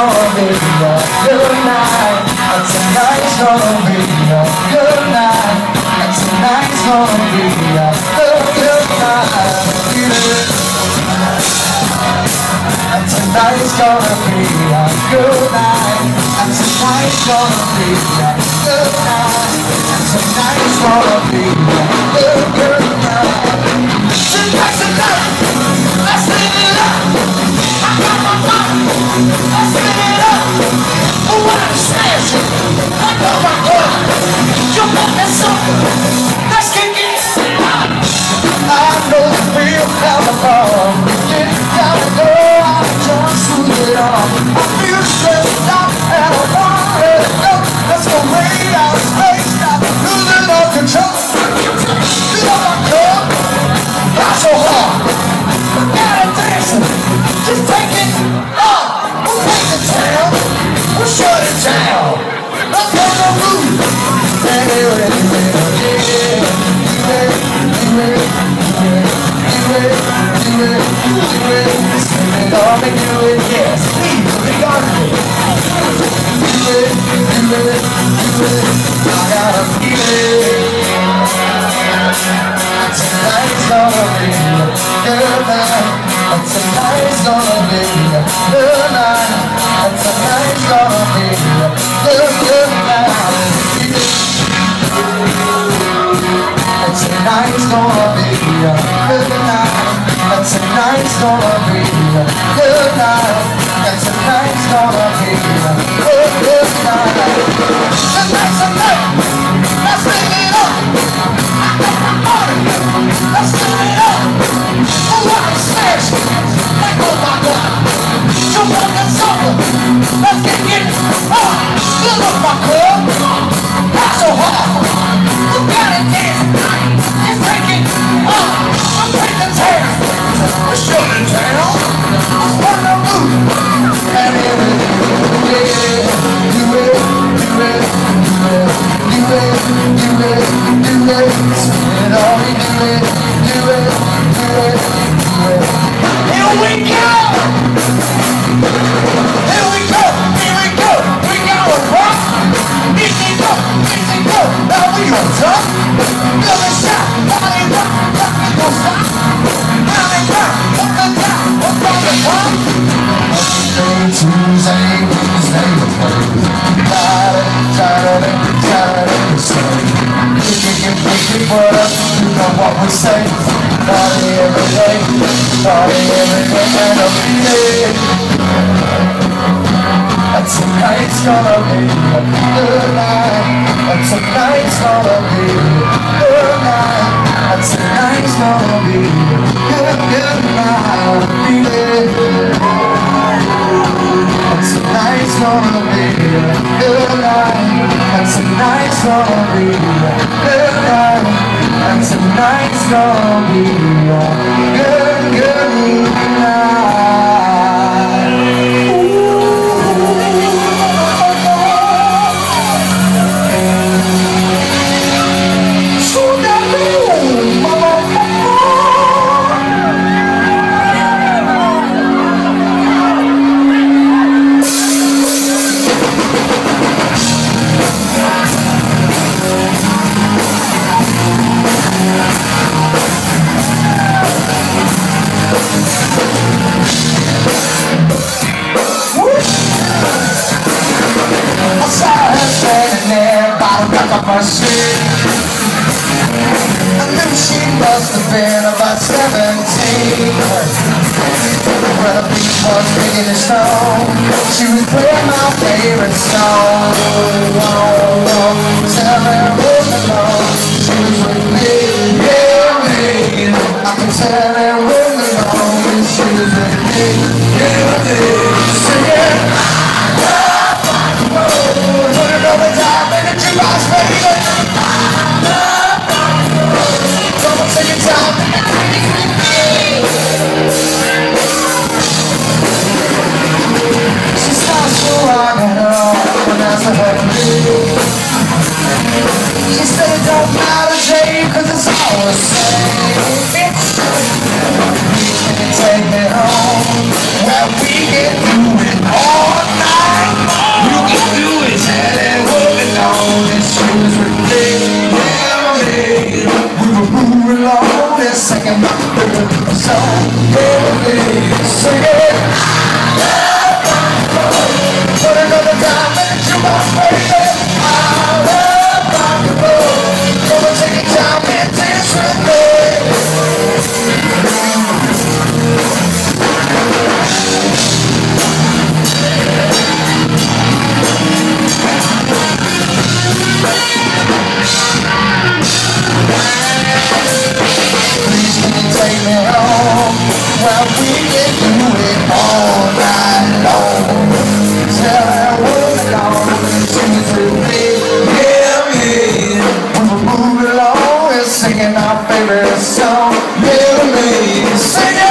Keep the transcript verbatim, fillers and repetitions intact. gonna be a good night, and tonight's gonna be a good night, and tonight's gonna be a good, good night, yeah. And tonight's gonna be a good night, and tonight's gonna be a good night, and tonight's gonna be a good, good night. Tonight's the night, let's live it up. I got my mind, let's live it up. I wanna smash it, I know my heart. Jump on that sucker, let's kick it. I know the feel how the bomb begins. Now I know I just put it on. I feel stressed out and I want it up. Let's go way out of space, I'm losing all control. You know my club, not so hard. Just take it up, we'll take the town, we'll shut it down. Up on the roof, baby, baby, baby, baby, baby, baby, spend it all and do it, yes, please, we got it. Do it, do it, do it, I gotta feel it. Tonight's gonna be a good night. And tonight's gonna be a good night. And tonight's gonna be a good, good night. And tonight's gonna be a good night. And tonight's gonna be a good night. And tonight's gonna be a good, good night. Tonight's a night, let's live it up. I got my money, let's live it up. Oh, I'm smashed. Like, oh my God. Jump on that sucker, let's get it up. Fill up my club, not so hard. You gotta dance, and break it up. I'm breaking down, I'm shutting down. I'm on the roof, and it is. Yeah, do it, do it, do it, do it, do it, spend it all, you do it, do it, do it, do it. Here we go! Here we go! Here we go! We gotta rock! Easy go! Easy go! Now we on top! Love and shot! Now they rock! Now we gon' stop! Now they rock! Up and down! Up on the top! Monday, Tuesday, Wednesday, Friday, Saturday, Saturday, Sunday. You can get picky, but I do know what we say. Party every day, party every day, and every day. And tonight's gonna be a good night. And tonight's gonna be a good night. And tonight's gonna be a good, good night. And tonight's gonna be a good night. And tonight's gonna be a good night. And tonight's gonna be a good, good night. Ooh. So that little motherfucker. My seat. I knew she must have been about seventeen. When the beat was big and strong, she was playing my favorite song. Oh, oh, oh, seven was alone. She was with me, yeah, me. I could tell it was alone. She was with me, yeah, me. Singing, oh, oh, put it over time in the jukebox. She said it don't matter, Jay, cause it's all the same. Singing our favorite song, little lady, singing.